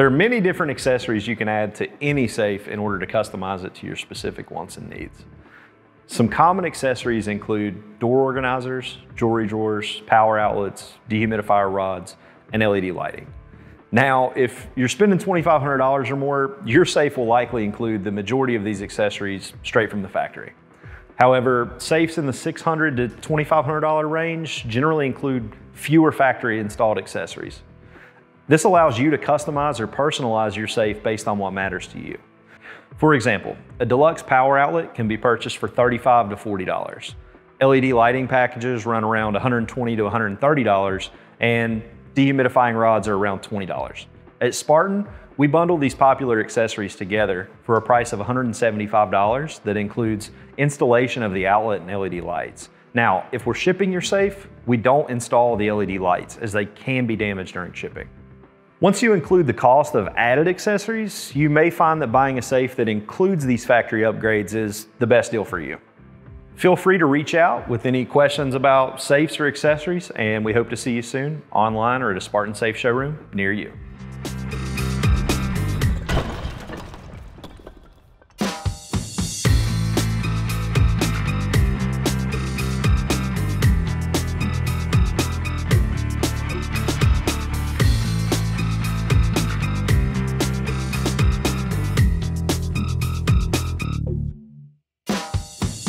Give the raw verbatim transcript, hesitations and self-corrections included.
There are many different accessories you can add to any safe in order to customize it to your specific wants and needs. Some common accessories include door organizers, jewelry drawers, power outlets, dehumidifier rods, and L E D lighting. Now, if you're spending twenty-five hundred dollars or more, your safe will likely include the majority of these accessories straight from the factory. However, safes in the six hundred to twenty-five hundred dollar range generally include fewer factory installed accessories. This allows you to customize or personalize your safe based on what matters to you. For example, a deluxe power outlet can be purchased for thirty-five to forty dollars. L E D lighting packages run around one hundred twenty to one hundred thirty dollars, and dehumidifying rods are around twenty dollars. At Spartan, we bundle these popular accessories together for a price of one hundred seventy-five dollars that includes installation of the outlet and L E D lights. Now, if we're shipping your safe, we don't install the L E D lights as they can be damaged during shipping. Once you include the cost of added accessories, you may find that buying a safe that includes these factory upgrades is the best deal for you. Feel free to reach out with any questions about safes or accessories, and we hope to see you soon online or at a Spartan Safe showroom near you.